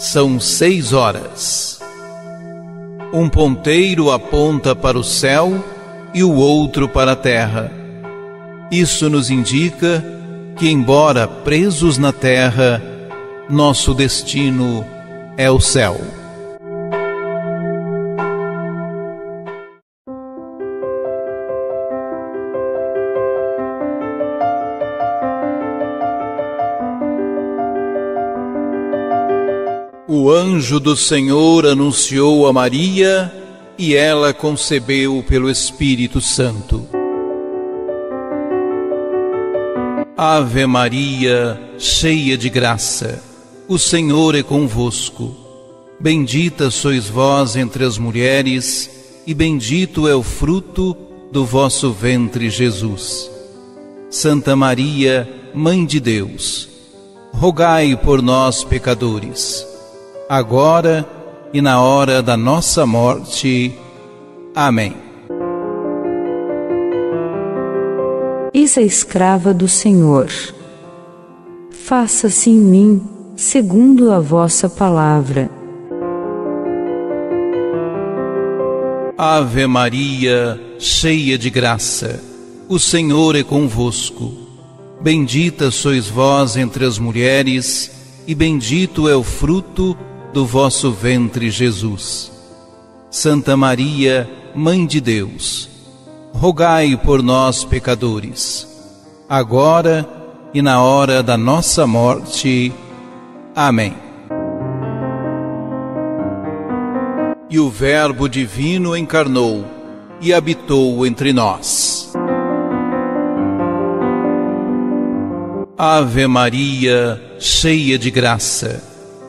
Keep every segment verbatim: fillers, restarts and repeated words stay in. São seis horas. Um ponteiro aponta para o céu e o outro para a terra. Isso nos indica que, embora presos na terra, nosso destino é o céu. O anjo do Senhor anunciou a Maria, e ela concebeu pelo Espírito Santo. Ave Maria, cheia de graça, o Senhor é convosco. Bendita sois vós entre as mulheres, e bendito é o fruto do vosso ventre, Jesus. Santa Maria, Mãe de Deus, rogai por nós, pecadores, agora e na hora da nossa morte. Amém. Eis a escrava do Senhor. Faça-se em mim, segundo a vossa palavra. Ave Maria, cheia de graça, o Senhor é convosco. Bendita sois vós entre as mulheres, e bendito é o fruto do vosso ventre, Jesus. Santa Maria, Mãe de Deus, rogai por nós, pecadores, agora e na hora da nossa morte. Amém. E o Verbo divino encarnou e habitou entre nós. Ave Maria, cheia de graça,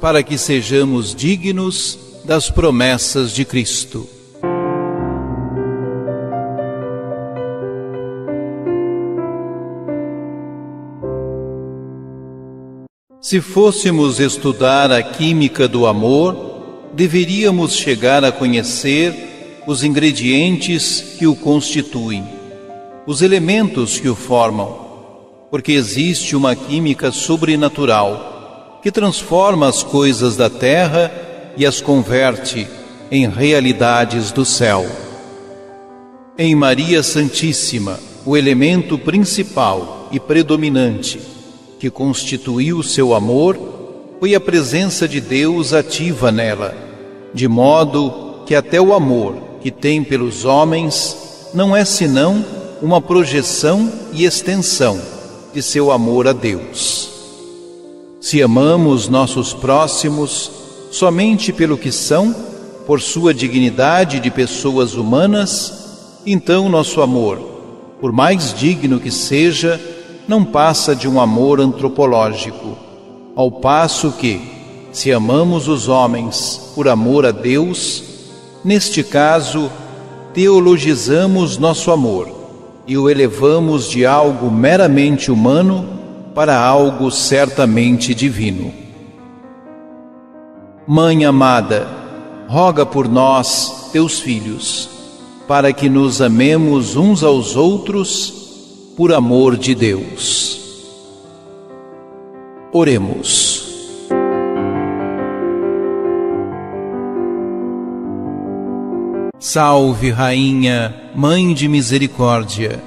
para que sejamos dignos das promessas de Cristo. Se fôssemos estudar a química do amor, deveríamos chegar a conhecer os ingredientes que o constituem, os elementos que o formam, porque existe uma química sobrenatural que transforma as coisas da terra e as converte em realidades do céu. Em Maria Santíssima, o elemento principal e predominante que constituiu seu amor foi a presença de Deus ativa nela, de modo que até o amor que tem pelos homens não é senão uma projeção e extensão de seu amor a Deus. Se amamos nossos próximos somente pelo que são, por sua dignidade de pessoas humanas, então nosso amor, por mais digno que seja, não passa de um amor antropológico. Ao passo que, se amamos os homens por amor a Deus, neste caso, teologizamos nosso amor e o elevamos de algo meramente humano para algo certamente divino. Mãe amada, roga por nós, teus filhos, para que nos amemos uns aos outros por amor de Deus. Oremos. Salve, Rainha, Mãe de Misericórdia,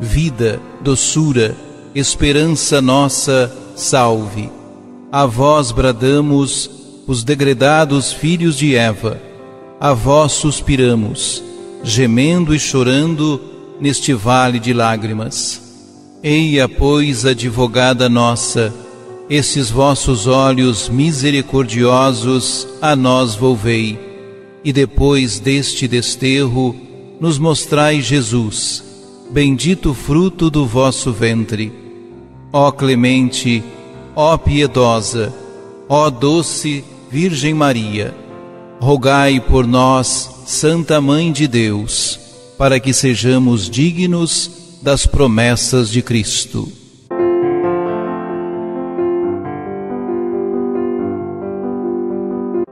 vida, doçura, esperança nossa, salve. A vós bradamos, os degredados filhos de Eva. A vós suspiramos, gemendo e chorando neste vale de lágrimas. Eia, pois, advogada nossa, esses vossos olhos misericordiosos a nós volvei, e depois deste desterro nos mostrai Jesus, bendito fruto do vosso ventre. Ó clemente, ó piedosa, ó doce Virgem Maria, rogai por nós, Santa Mãe de Deus, para que sejamos dignos das promessas de Cristo.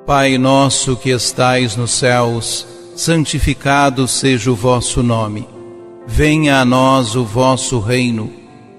Pai nosso que estais nos céus, santificado seja o vosso nome. Venha a nós o vosso reino.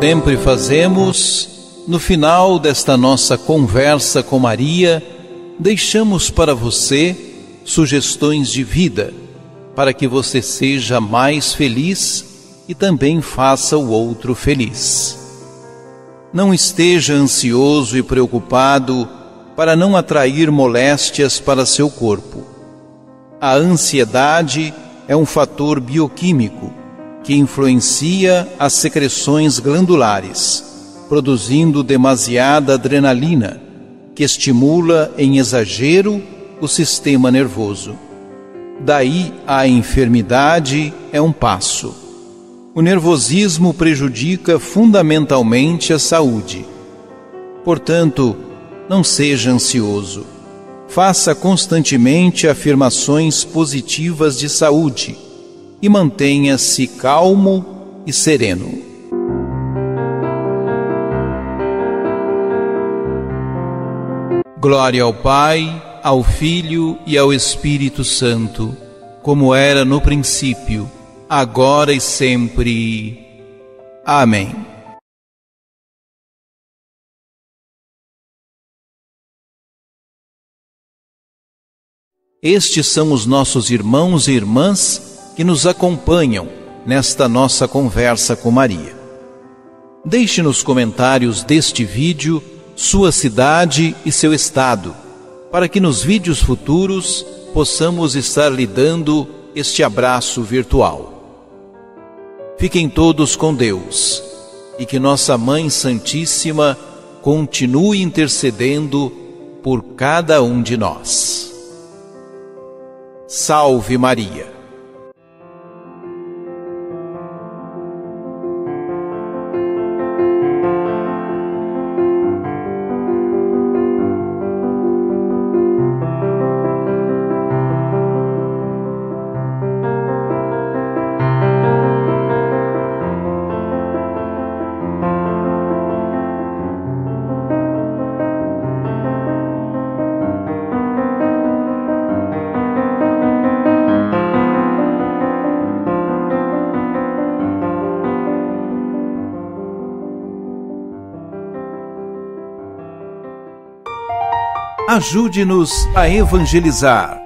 Sempre fazemos, no final desta nossa conversa com Maria, deixamos para você sugestões de vida, para que você seja mais feliz e também faça o outro feliz. Não esteja ansioso e preocupado para não atrair moléstias para seu corpo. A ansiedade é um fator bioquímico que influencia as secreções glandulares, produzindo demasiada adrenalina, que estimula em exagero o sistema nervoso. Daí a enfermidade é um passo. O nervosismo prejudica fundamentalmente a saúde. Portanto, não seja ansioso. Faça constantemente afirmações positivas de saúde e mantenha-se calmo e sereno. Glória ao Pai, ao Filho e ao Espírito Santo, como era no princípio, agora e sempre. Amém. Estes são os nossos irmãos e irmãs que nos acompanham nesta nossa conversa com Maria. Deixe nos comentários deste vídeo sua cidade e seu estado, para que nos vídeos futuros possamos estar lhe dando este abraço virtual. Fiquem todos com Deus e que nossa Mãe Santíssima continue intercedendo por cada um de nós. Salve Maria! Ajude-nos a evangelizar.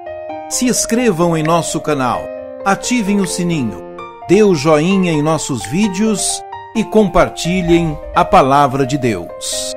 Se inscrevam em nosso canal, ativem o sininho, dê o joinha em nossos vídeos e compartilhem a palavra de Deus.